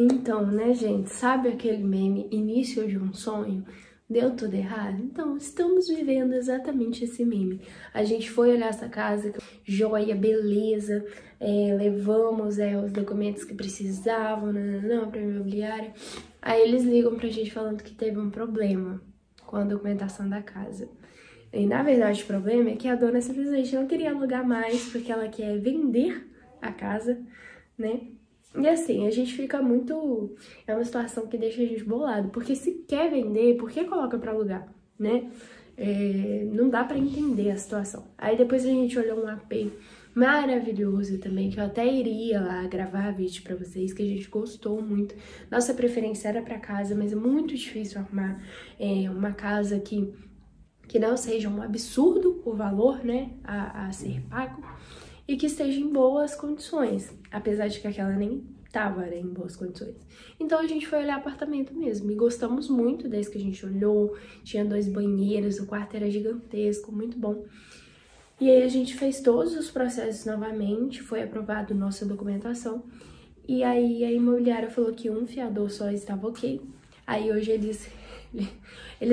Então, né, gente, sabe aquele meme início de um sonho? Deu tudo errado? Então, estamos vivendo exatamente esse meme. A gente foi olhar essa casa, joia, beleza, levamos os documentos que precisavam, para imobiliária. Aí eles ligam pra gente falando que teve um problema com a documentação da casa. E, na verdade, o problema é que a dona simplesmente não queria alugar mais porque ela quer vender a casa, né? E assim, a gente fica muito... É uma situação que deixa a gente bolado. Porque se quer vender, por que coloca pra alugar, né? Não dá pra entender a situação. Aí depois a gente olhou um AP maravilhoso também, que eu até iria lá gravar vídeo pra vocês, que a gente gostou muito. Nossa preferência era pra casa, mas é muito difícil arrumar uma casa que não seja um absurdo o valor, né, a ser pago, e que esteja em boas condições, apesar de que aquela nem estava em boas condições. Então a gente foi olhar apartamento mesmo, e gostamos muito desde que a gente olhou, tinha 2 banheiros, o quarto era gigantesco, muito bom. E aí a gente fez todos os processos novamente, foi aprovado nossa documentação, e aí a imobiliária falou que um fiador só estava ok. Aí hoje eles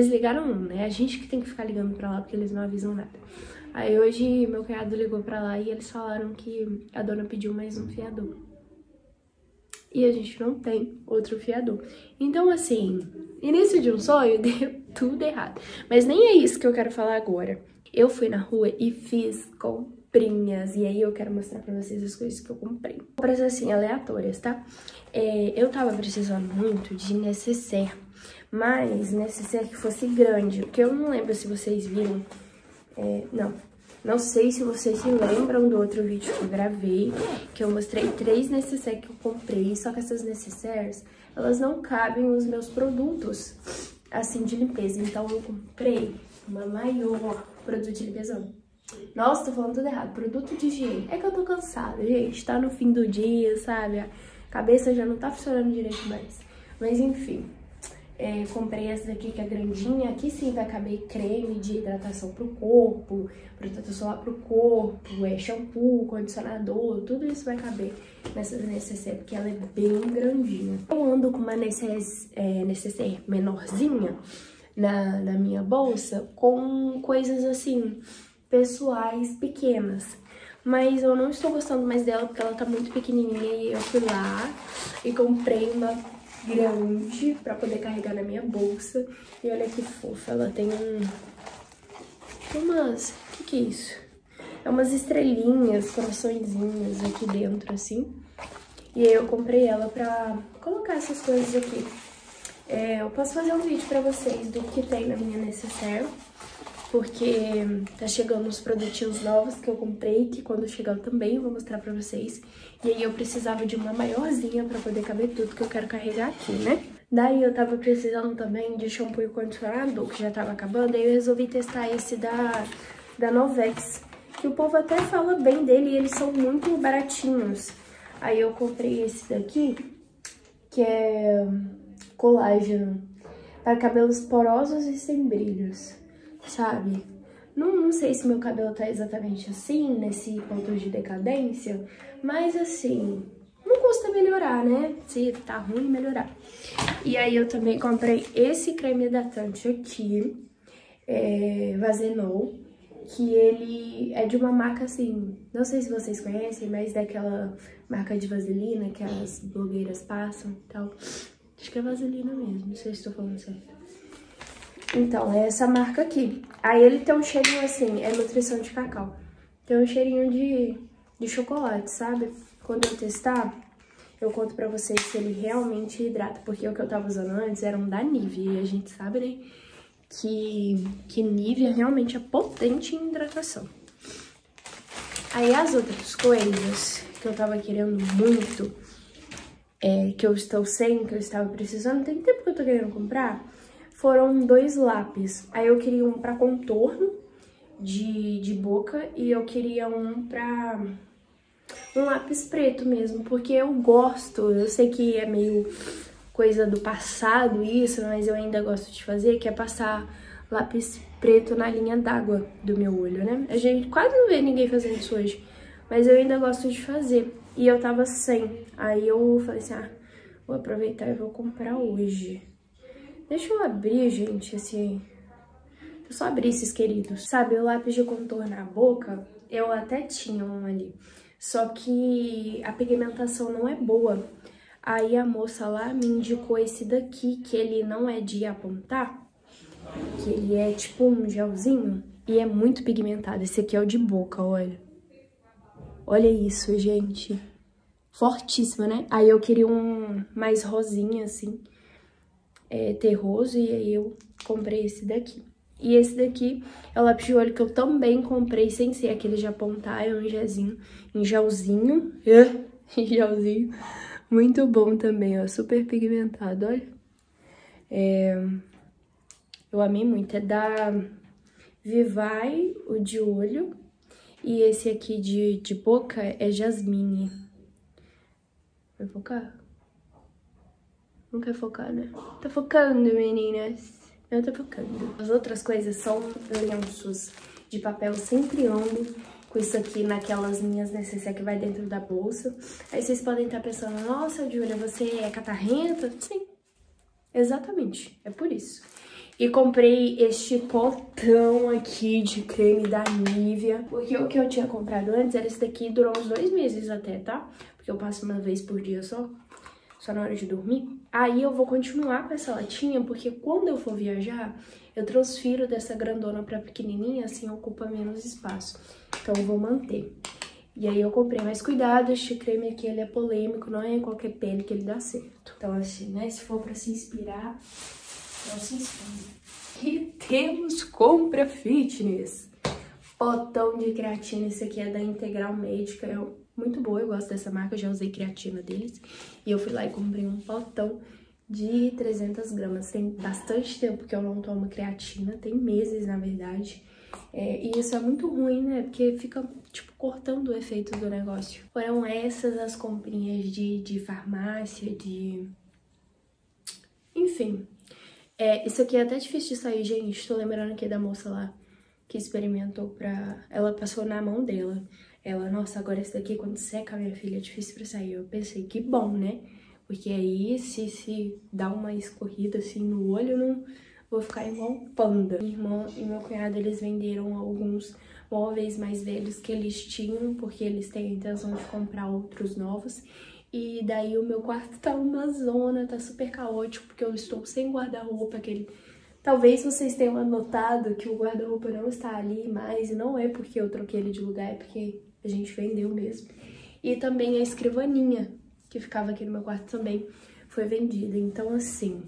ligaram um, né? A gente que tem que ficar ligando pra lá porque eles não avisam nada. Aí hoje meu cunhado ligou pra lá e eles falaram que a dona pediu mais um fiador. E a gente não tem outro fiador. Então, assim, início de um sonho deu tudo errado. Mas nem é isso que eu quero falar agora. Eu fui na rua e fiz comprinhas. E aí eu quero mostrar pra vocês as coisas que eu comprei. Compras, assim, aleatórias, tá? Eu tava precisando muito de necessaire. Mas necessaire que fosse grande, porque eu não lembro se vocês viram, não sei se vocês se lembram do outro vídeo que eu gravei, que eu mostrei 3 necessaires que eu comprei, só que essas necessaires, elas não cabem nos meus produtos, assim, de limpeza. Então eu comprei uma maior, produto de limpeza. Nossa, tô falando tudo errado, produto de higiene. É que eu tô cansada, gente, tá no fim do dia, sabe, a cabeça já não tá funcionando direito mais, mas enfim... comprei essa daqui que é grandinha, aqui sim vai caber creme de hidratação pro corpo, protetor solar pro corpo, shampoo, condicionador, tudo isso vai caber nessa necessaire, porque ela é bem grandinha. Eu ando com uma necessaire menorzinha na minha bolsa, com coisas assim, pessoais, pequenas. Mas eu não estou gostando mais dela, porque ela tá muito pequenininha e eu fui lá e comprei uma... grande pra poder carregar na minha bolsa. E olha que fofa, ela tem umas... O que é isso? É umas estrelinhas, coraçõezinhas aqui dentro, assim. E aí eu comprei ela pra colocar essas coisas aqui. Eu posso fazer um vídeo pra vocês do que tem na minha necessaire, porque tá chegando uns produtinhos novos que eu comprei, que quando chegar eu também vou mostrar pra vocês. E aí eu precisava de uma maiorzinha pra poder caber tudo que eu quero carregar aqui, né? Daí eu tava precisando também de shampoo e condicionador, que já tava acabando. Aí eu resolvi testar esse da Novex, que o povo até fala bem dele e eles são muito baratinhos. Aí eu comprei esse daqui, que é colágeno, para cabelos porosos e sem brilhos. Sabe? Não sei se meu cabelo tá exatamente assim, nesse ponto de decadência, mas assim, não custa melhorar, né? Se tá ruim, melhorar. E aí eu também comprei esse creme hidratante aqui, Vaseline, que ele é de uma marca assim, não sei se vocês conhecem, mas daquela marca de vaselina que as blogueiras passam e tal. Acho que é vaselina mesmo, não sei se tô falando certo. Então, é essa marca aqui. Aí ele tem um cheirinho assim, é nutrição de cacau. Tem um cheirinho de chocolate, sabe? Quando eu testar, eu conto pra vocês se ele realmente hidrata. Porque o que eu tava usando antes era um da Nivea. E a gente sabe, né, que Nivea realmente é potente em hidratação. Aí as outras coisas que eu tava querendo muito, que eu estou sem, que eu estava precisando, tem tempo que eu tô querendo comprar... Foram 2 lápis. Aí eu queria um pra contorno de boca e eu queria um pra... um lápis preto mesmo, porque eu gosto. Eu sei que é meio coisa do passado isso, mas eu ainda gosto de fazer, que é passar lápis preto na linha d'água do meu olho, né? A gente quase não vê ninguém fazendo isso hoje, mas eu ainda gosto de fazer. E eu tava sem. Aí eu falei assim, ah, Vou aproveitar e vou comprar hoje. Deixa eu abrir, gente, esse... Deixa eu só abrir esses queridos. Sabe, o lápis de contorno na boca, eu até tinha um ali. Só que a pigmentação não é boa. Aí a moça lá me indicou esse daqui, que ele não é de apontar, que ele é tipo um gelzinho e é muito pigmentado. Esse aqui é o de boca, olha. Olha isso, gente. Fortíssimo, né? Aí eu queria um mais rosinha, assim, terroso, e aí eu comprei esse daqui. E esse daqui é o lápis de olho que eu também comprei, sem ser aquele de apontar, é um gelzinho, gelzinho, muito bom também, ó, super pigmentado, olha. Eu amei muito, é da Vivai, o de olho, e esse aqui de boca é Jasmine. Vai focar? Não quer focar, né? Tá focando, meninas. Eu tô focando. As outras coisas são lenços de papel sem triângulo, com isso aqui naquelas linhas necessárias, né, que vai dentro da bolsa. Aí vocês podem estar pensando, nossa, Júlia, você é catarrenta? Sim, exatamente, é por isso. E comprei este potão aqui de creme da Nivea, porque o que eu tinha comprado antes era esse daqui, durou uns 2 meses até, tá? Porque eu passo uma vez por dia só na hora de dormir. Aí eu vou continuar com essa latinha, porque quando eu for viajar, eu transfiro dessa grandona pra pequenininha, assim ocupa menos espaço. Então eu vou manter. E aí eu comprei, mas cuidado, este creme aqui ele é polêmico, não é em qualquer pele que ele dá certo. Então assim, né, se for pra se inspirar, não se inspire. E temos compra fitness. Potão de creatina, esse aqui é da Integral Médica, muito boa, eu gosto dessa marca, eu já usei creatina deles. E eu fui lá e comprei um potão de 300 gramas. Tem bastante tempo que eu não tomo creatina, tem meses, na verdade. E isso é muito ruim, né? Porque fica, tipo, cortando o efeito do negócio. Foram essas as comprinhas de farmácia, de... Enfim. Isso aqui é até difícil de sair, gente. Tô lembrando aqui da moça lá que experimentou pra... Ela passou na mão dela. Ela, nossa, agora esse daqui quando seca, minha filha, é difícil pra sair. Eu pensei, que bom, né? Porque aí se dá uma escorrida assim no olho, eu não vou ficar igual panda. Minha irmã e meu cunhado, eles venderam alguns móveis mais velhos que eles tinham, porque eles têm a intenção de comprar outros novos. E daí o meu quarto tá uma zona, tá super caótico, porque eu estou sem guarda-roupa, aquele... Talvez vocês tenham notado que o guarda-roupa não está ali mais, e não é porque eu troquei ele de lugar, é porque a gente vendeu mesmo. E também a escrivaninha, que ficava aqui no meu quarto também, foi vendida. Então, assim,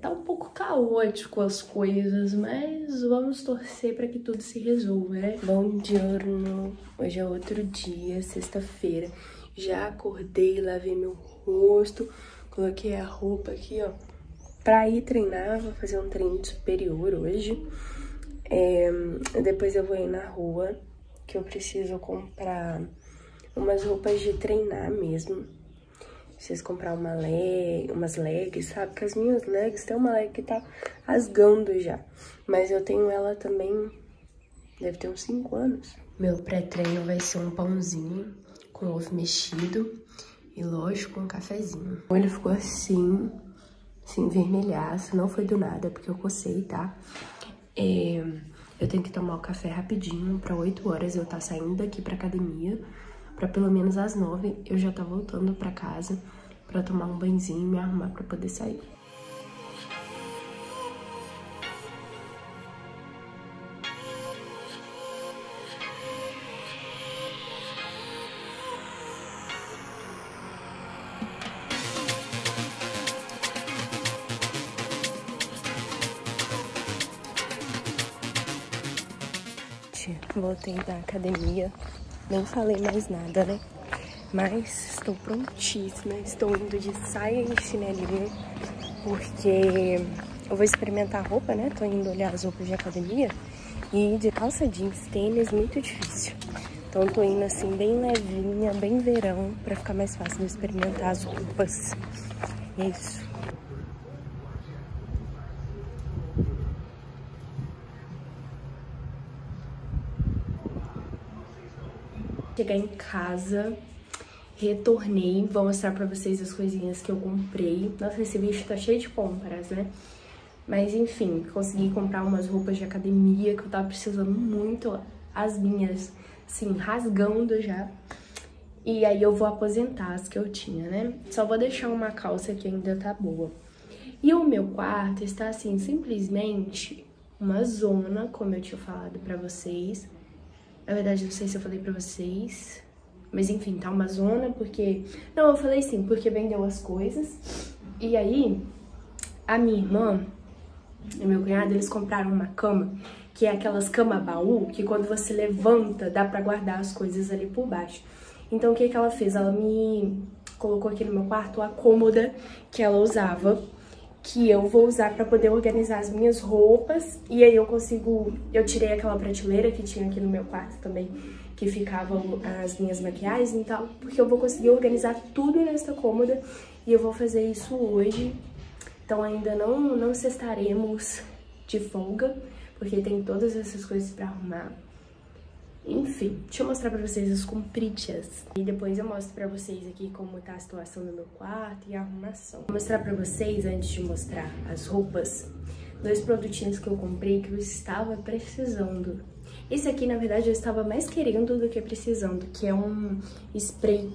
tá um pouco caótico as coisas, mas vamos torcer pra que tudo se resolva, né? Bom dia, hoje é outro dia, sexta-feira. Já acordei, lavei meu rosto, coloquei a roupa aqui, ó, pra ir treinar. Vou fazer um treino de superior hoje. Depois eu vou ir na rua, que eu preciso comprar umas roupas de treinar mesmo. Preciso comprar umas legs, sabe? Porque as minhas legs, tem uma leg que tá rasgando já. Mas eu tenho ela também, deve ter uns 5 anos. Meu pré-treino vai ser um pãozinho com ovo mexido e, lógico, um cafezinho. O olho ficou assim... Se envermelhasse, não foi do nada, porque eu cocei, tá? Eu tenho que tomar o café rapidinho, pra 8 horas eu tá saindo daqui pra academia, pra pelo menos às 9 eu já tá voltando pra casa, pra tomar um banhozinho e me arrumar pra poder sair. Voltei da academia, não falei mais nada, né? Mas estou prontíssima, estou indo de saia e chinelinho, porque eu vou experimentar a roupa, né? Tô indo olhar as roupas de academia e de calça jeans, tênis, muito difícil. Então eu tô indo assim bem levinha, bem verão, pra ficar mais fácil de experimentar as roupas. E é isso. Chegar em casa, retornei. Vou mostrar pra vocês as coisinhas que eu comprei. Nossa, esse vídeo tá cheio de compras, né? Mas enfim, consegui comprar umas roupas de academia que eu tava precisando muito. As minhas, assim, rasgando já. E aí eu vou aposentar as que eu tinha, né? Só vou deixar uma calça que ainda tá boa. E o meu quarto está, assim, simplesmente uma zona, como eu tinha falado pra vocês. Na verdade, não sei se eu falei pra vocês... Mas enfim, tá uma zona, porque... Não, eu falei sim, porque vendeu as coisas. E aí, a minha irmã e meu cunhado, eles compraram uma cama, que é aquelas cama-baú, que quando você levanta, dá pra guardar as coisas ali por baixo. Então, o que que ela fez? Ela me colocou aqui no meu quarto a cômoda que ela usava, que eu vou usar pra poder organizar as minhas roupas. E aí eu consigo... Eu tirei aquela prateleira que tinha aqui no meu quarto também, que ficavam as minhas maquiagens e tal, porque eu vou conseguir organizar tudo nessa cômoda e eu vou fazer isso hoje. Então ainda não cestaremos de folga, porque tem todas essas coisas pra arrumar. Enfim, deixa eu mostrar pra vocês as comprinhas. E depois eu mostro pra vocês aqui como tá a situação do meu quarto e a arrumação. Vou mostrar pra vocês, antes de mostrar as roupas, dois produtinhos que eu comprei que eu estava precisando. Esse aqui, na verdade, eu estava mais querendo do que precisando, que é um spray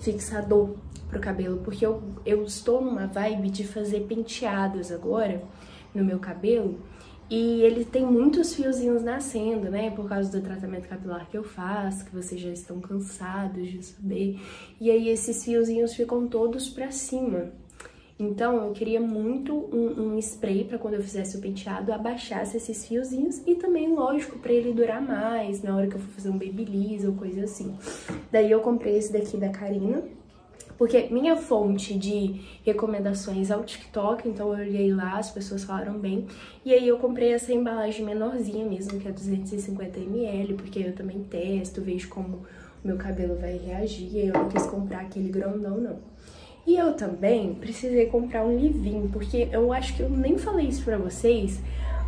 fixador pro cabelo, porque eu estou numa vibe de fazer penteados agora no meu cabelo, e ele tem muitos fiozinhos nascendo, né, por causa do tratamento capilar que eu faço, que vocês já estão cansados de saber, e aí esses fiozinhos ficam todos pra cima. Então, eu queria muito um spray pra quando eu fizesse o penteado, abaixasse esses fiozinhos e também, lógico, pra ele durar mais na hora que eu for fazer um babyliss ou coisa assim. Daí eu comprei esse daqui da Karina, porque minha fonte de recomendações é o TikTok, então eu olhei lá, as pessoas falaram bem. E aí eu comprei essa embalagem menorzinha mesmo, que é 250 ml, porque eu também testo, vejo como o meu cabelo vai reagir, e eu não quis comprar aquele grandão, não. E eu também precisei comprar um livrinho, porque eu acho que eu nem falei isso pra vocês,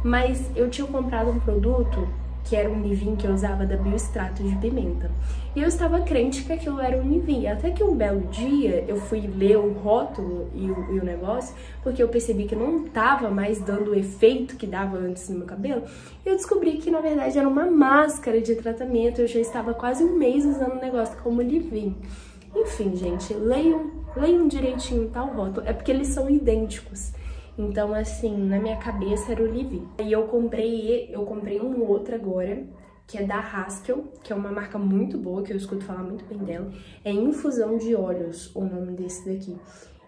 mas eu tinha comprado um produto que era um livrinho que eu usava da Bioextrato de Pimenta. E eu estava crente que aquilo era um livrinho, até que um belo dia eu fui ler o rótulo e o negócio, porque eu percebi que não tava mais dando o efeito que dava antes no meu cabelo, e eu descobri que na verdade era uma máscara de tratamento. Eu já estava quase um mês usando o negócio como livrinho. Enfim, gente, leiam direitinho tal rótulo, é porque eles são idênticos. Então, assim, na minha cabeça era o Livin. E eu comprei um outro agora, que é da Haskell, que é uma marca muito boa, que eu escuto falar muito bem dela. É infusão de óleos, o nome desse daqui.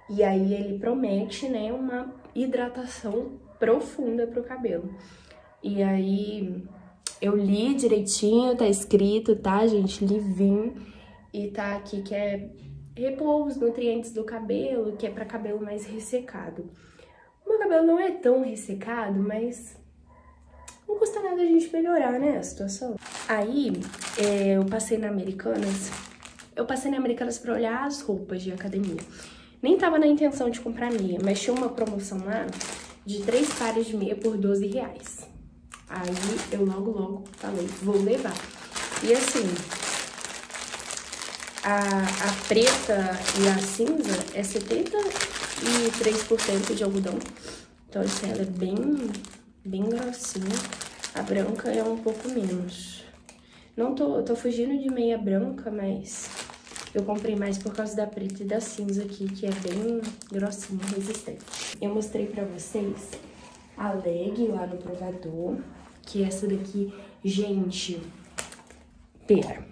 E aí ele promete, né, uma hidratação profunda pro cabelo. E aí eu li direitinho, tá escrito, tá, gente? Livin. E tá aqui que é repouso os nutrientes do cabelo, que é pra cabelo mais ressecado. O meu cabelo não é tão ressecado, mas não custa nada a gente melhorar, né, a situação. Aí, eu passei na Americanas. Eu passei na Americanas pra olhar as roupas de academia. Nem tava na intenção de comprar meia, mas tinha uma promoção lá de 3 pares de meia por R$12. Aí, eu logo falei, vou levar. E assim... A preta e a cinza é 73% de algodão, então essa ela é bem grossinha. A branca é um pouco menos. Não tô fugindo de meia branca, mas eu comprei mais por causa da preta e da cinza aqui, que é bem grossinha e resistente. Eu mostrei pra vocês a leg lá no provador, que é essa daqui, gente, pera.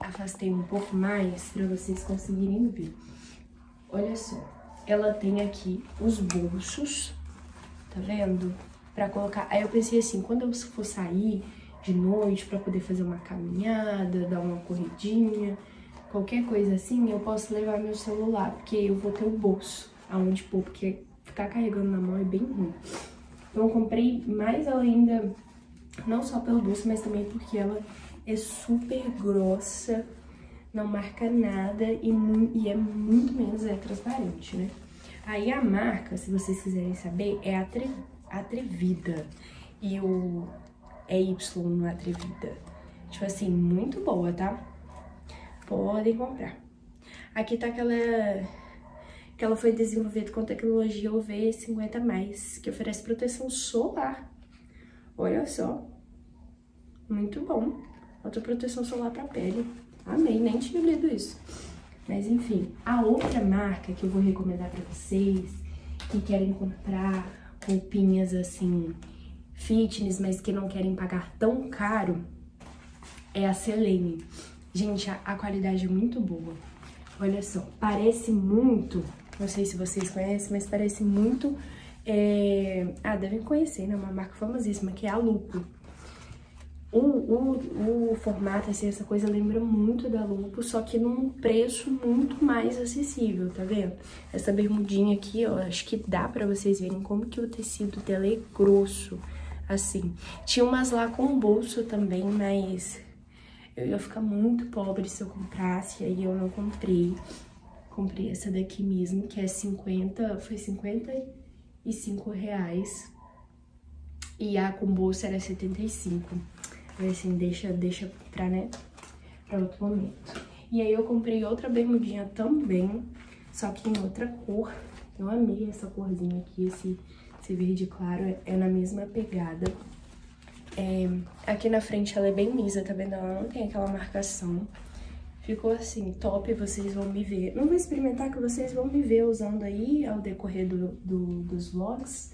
Afastei um pouco mais pra vocês conseguirem ver. Olha só, ela tem aqui os bolsos, tá vendo? Pra colocar... Aí eu pensei assim, quando eu for sair de noite pra poder fazer uma caminhada, dar uma corridinha, qualquer coisa assim, eu posso levar meu celular, porque eu vou ter o bolso aonde pôr, porque ficar carregando na mão é bem ruim. Então eu comprei mais ela ainda, não só pelo bolso, mas também porque ela... é super grossa, não marca nada e é muito menos transparente, né? Aí a marca, se vocês quiserem saber, é Atrevida. E o é Y, não é atrevida. Tipo assim, muito boa, tá? Podem comprar. Aqui tá aquela... que ela foi desenvolvida com tecnologia UV50+, que oferece proteção solar. Olha só. Muito bom. Outra proteção solar pra pele. Amei, nem tinha lido isso. Mas enfim, a outra marca que eu vou recomendar pra vocês, que querem comprar roupinhas assim, fitness, mas que não querem pagar tão caro, é a Selene. Gente, a qualidade é muito boa. Olha só, parece muito... Não sei se vocês conhecem, mas parece muito... Ah, devem conhecer, né? Uma marca famosíssima, que é a Lupo. O formato, assim, essa coisa lembra muito da Lupo, só que num preço muito mais acessível, tá vendo? Essa bermudinha aqui, ó, acho que dá pra vocês verem como que o tecido dela é grosso, assim. Tinha umas lá com bolso também, mas eu ia ficar muito pobre se eu comprasse, aí eu não comprei. Comprei essa daqui mesmo, que é 50, foi R$55. E a com bolsa era 75. Assim, deixa pra, né, pra outro momento. E aí eu comprei outra bermudinha também, só que em outra cor. Eu amei essa corzinha aqui, esse verde claro, é na mesma pegada. É, aqui na frente ela é bem lisa, tá vendo? Ela não tem aquela marcação. Ficou assim, top, vocês vão me ver. Não vou experimentar, que vocês vão me ver usando aí ao decorrer dos vlogs,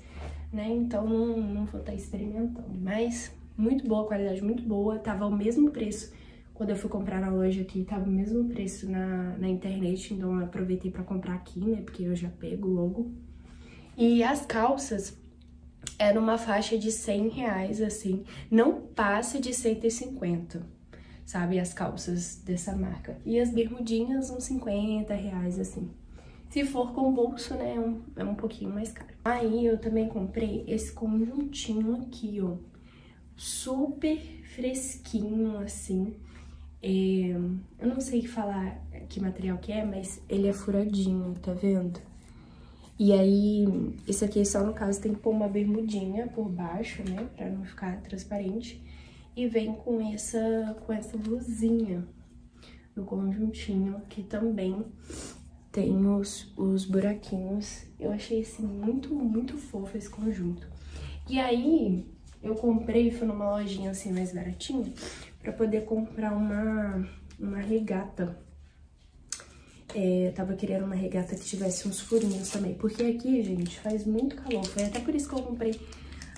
né? Então não vou estar experimentando, mas... Muito boa, qualidade muito boa, tava o mesmo preço quando eu fui comprar na loja aqui, tava o mesmo preço na internet, então eu aproveitei pra comprar aqui, né, porque eu já pego logo. E as calças eram uma faixa de R$100, assim, não passa de 150, sabe, as calças dessa marca. E as bermudinhas uns R$50, assim. Se for com bolso, né, é um pouquinho mais caro. Aí eu também comprei esse conjuntinho aqui, ó. Super fresquinho, assim, eu não sei falar que material que é, mas ele é furadinho, tá vendo? E aí, esse aqui só no caso tem que pôr uma bermudinha por baixo, né, pra não ficar transparente, e vem com essa blusinha no conjuntinho, que também tem os buraquinhos. Eu achei, assim, muito, muito fofo esse conjunto. E aí... Eu comprei, foi numa lojinha assim mais baratinha, pra poder comprar uma regata. Eu tava querendo uma regata que tivesse uns furinhos também, porque aqui, gente, faz muito calor. Foi até por isso que eu comprei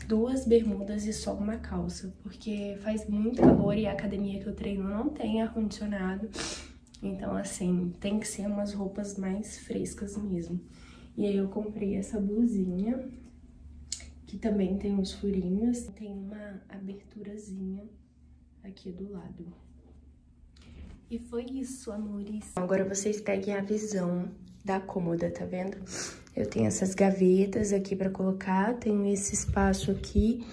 duas bermudas e só uma calça, porque faz muito calor e a academia que eu treino não tem ar-condicionado. Então, assim, tem que ser umas roupas mais frescas mesmo. E aí eu comprei essa blusinha, que também tem uns furinhos, tem uma aberturazinha aqui do lado. E foi isso, amores. Agora vocês peguem a visão da cômoda, tá vendo? Eu tenho essas gavetas aqui pra colocar, tenho esse espaço aqui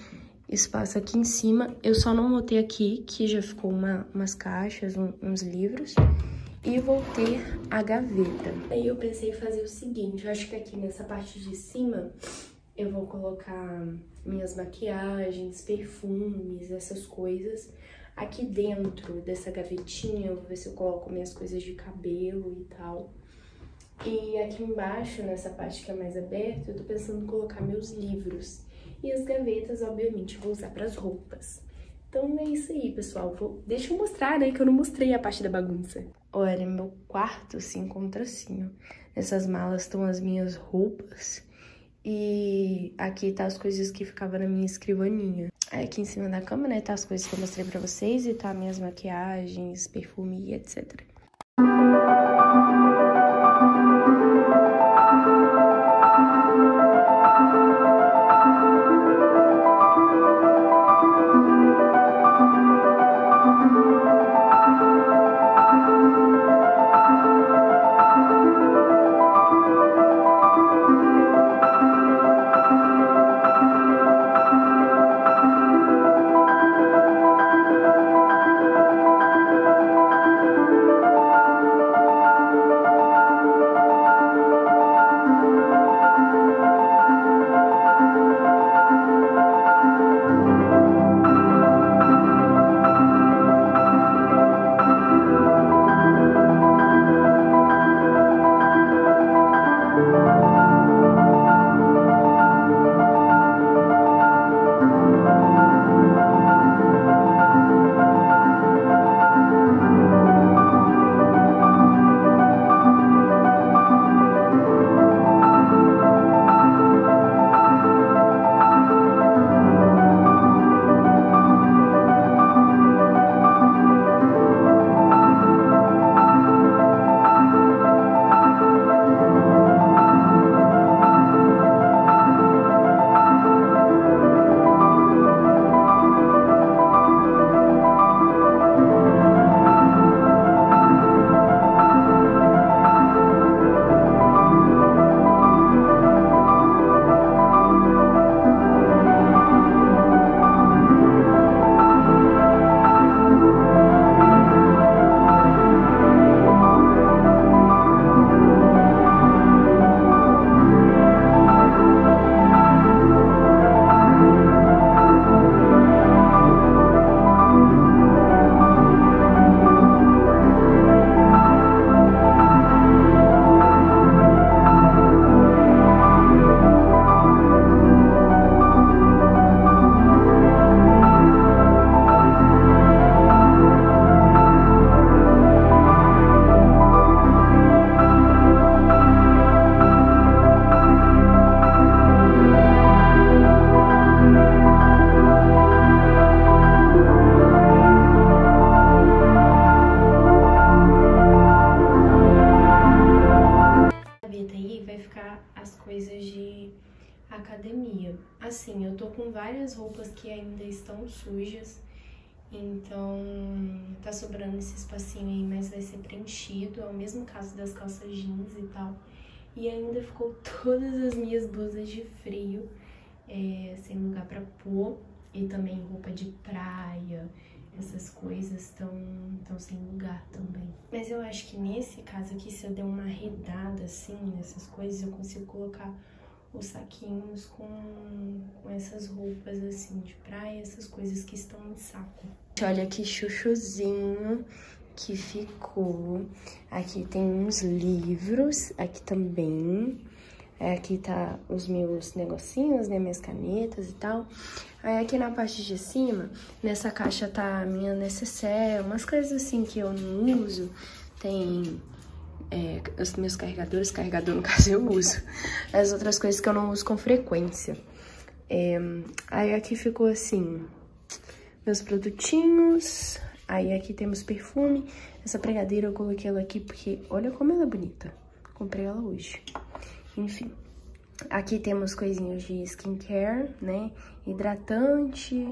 em cima. Eu só não botei aqui, que já ficou umas caixas, uns livros. E vou ter a gaveta. Aí eu pensei em fazer o seguinte, eu acho que aqui nessa parte de cima... Eu vou colocar minhas maquiagens, perfumes, essas coisas. Aqui dentro dessa gavetinha, eu vou ver se eu coloco minhas coisas de cabelo e tal. E aqui embaixo, nessa parte que é mais aberta, eu tô pensando em colocar meus livros. E as gavetas, obviamente, eu vou usar pras roupas. Então é isso aí, pessoal. Deixa eu mostrar, né, que eu não mostrei a parte da bagunça. Olha, meu quarto se encontra assim, ó. Nessas malas estão as minhas roupas. E aqui tá as coisas que ficavam na minha escrivaninha. Aqui em cima da cama, né, tá as coisas que eu mostrei pra vocês e tá minhas maquiagens, perfume e etc. roupas que ainda estão sujas, então tá sobrando esse espacinho aí, mas vai ser preenchido, é o mesmo caso das calças jeans e tal. E ainda ficou todas as minhas blusas de frio, sem lugar pra pôr, e também roupa de praia, essas coisas estão sem lugar também. Mas eu acho que nesse caso aqui, se eu der uma arredada assim nessas coisas, eu consigo colocar os saquinhos com essas roupas assim de praia, essas coisas que estão em saco. Olha que chuchuzinho que ficou. Aqui tem uns livros, aqui também. Aqui tá os meus negocinhos, né, minhas canetas e tal. Aí aqui na parte de cima, nessa caixa tá a minha necessaire, umas coisas assim que eu não uso. Tem os meus carregadores, carregador no caso eu uso. As outras coisas que eu não uso com frequência. Aí aqui ficou assim, meus produtinhos. Aí aqui temos perfume. Essa pregadeira eu coloquei ela aqui porque olha como ela é bonita. Comprei ela hoje. Enfim, aqui temos coisinhas de skincare, né? Hidratante,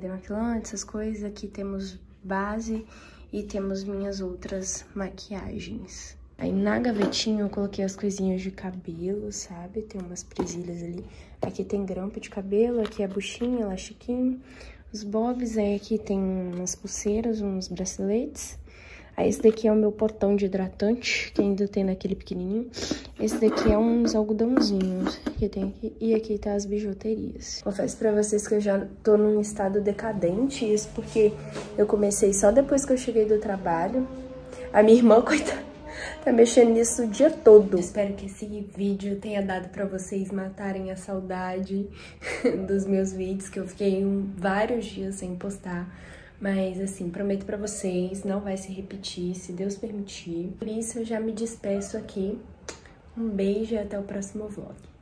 demaquilante, essas coisas. Aqui temos base e temos minhas outras maquiagens. Aí na gavetinha eu coloquei as coisinhas de cabelo, sabe? Tem umas presilhas ali. Aqui tem grampo de cabelo, aqui é a buchinha, elastiquinho, os bobs. Aí aqui tem umas pulseiras, uns braceletes. Aí esse daqui é o meu potão de hidratante, que ainda tem naquele pequenininho. Esse daqui é uns algodãozinhos que tem aqui. E aqui tá as bijuterias. Confesso pra vocês que eu já tô num estado decadente. Isso porque eu comecei só depois que eu cheguei do trabalho. A minha irmã, coitada, tá mexendo nisso o dia todo. Eu espero que esse vídeo tenha dado pra vocês matarem a saudade dos meus vídeos, que eu fiquei vários dias sem postar. Mas, assim, prometo pra vocês, não vai se repetir, se Deus permitir. Por isso, eu já me despeço aqui. Um beijo e até o próximo vlog.